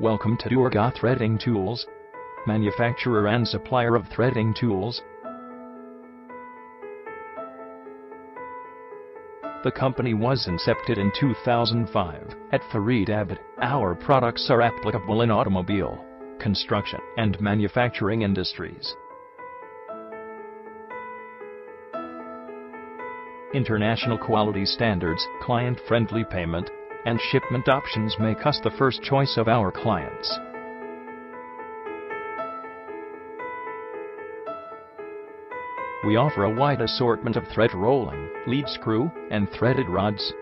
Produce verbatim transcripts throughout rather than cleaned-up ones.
Welcome to Durga Threading Tools, manufacturer and supplier of threading tools. The company was incepted in two thousand five at Faridabad. Our products are applicable in automobile, construction, and manufacturing industries. International quality standards, client-friendly payment, and shipment options make us the first choice of our clients. We offer a wide assortment of thread rolling, lead screw, and threaded rods.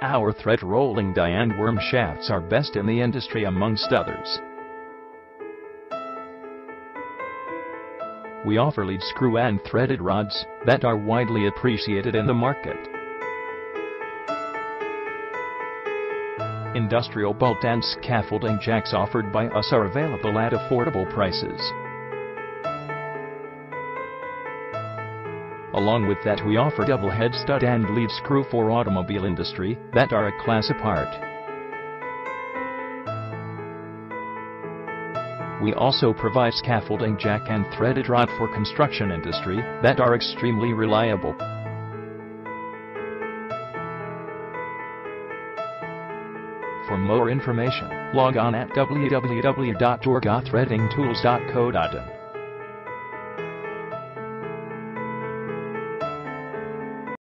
Our thread rolling die and worm shafts are best in the industry amongst others. We offer lead screw and threaded rods that are widely appreciated in the market. Industrial bolt and scaffolding jacks offered by us are available at affordable prices. Along with that, we offer double head stud and lead screw for automobile industry that are a class apart. We also provide scaffolding jack and threaded rod for construction industry that are extremely reliable. For more information, log on at w w w dot durga threading tools dot co dot in.